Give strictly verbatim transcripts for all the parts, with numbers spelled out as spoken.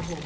unstoppable.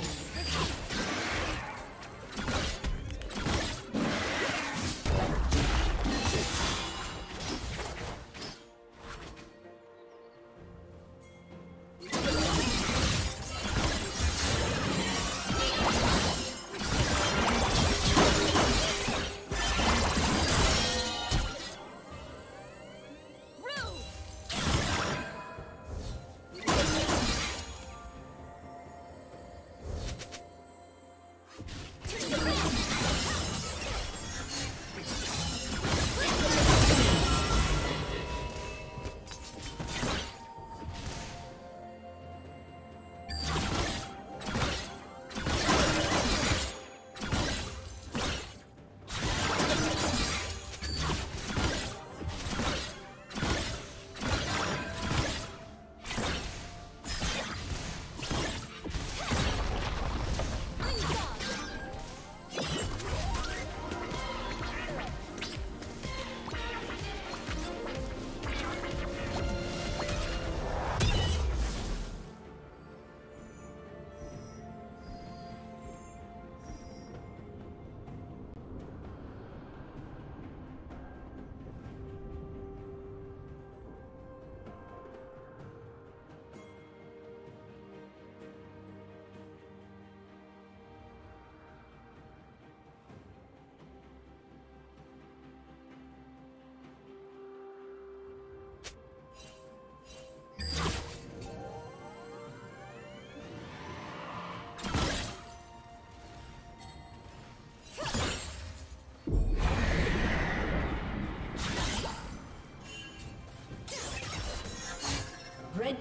Red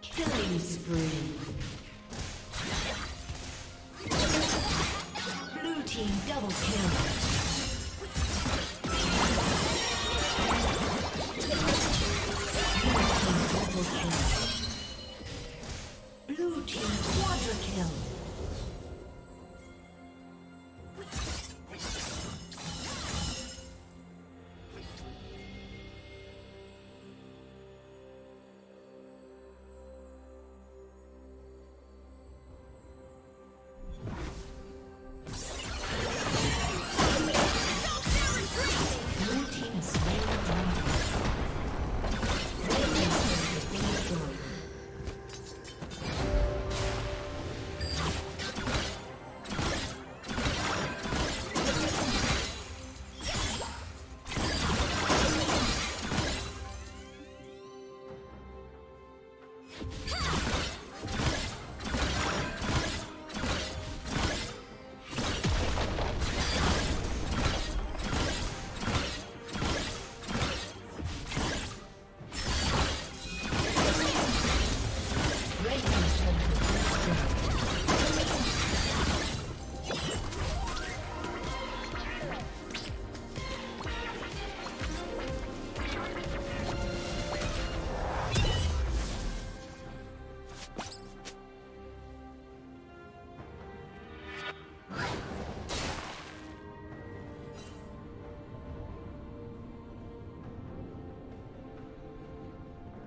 Killing spree. Double kill.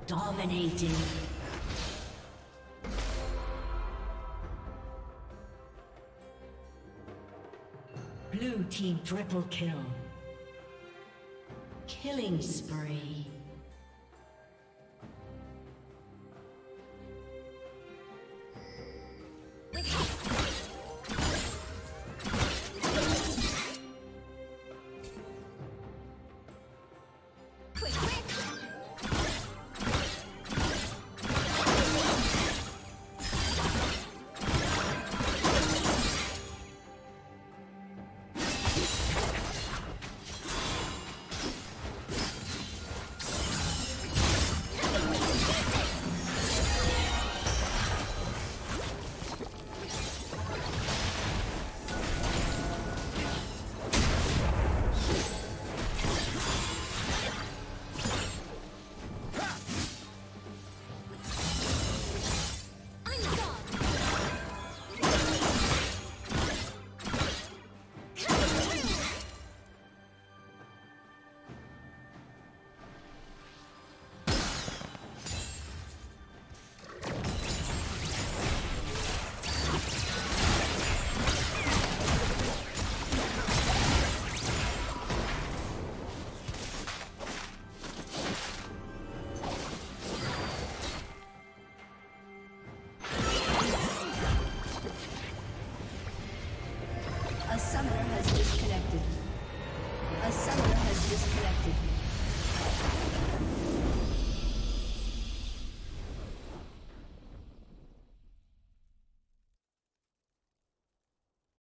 Dominating. Blue team triple kill. Killing spree.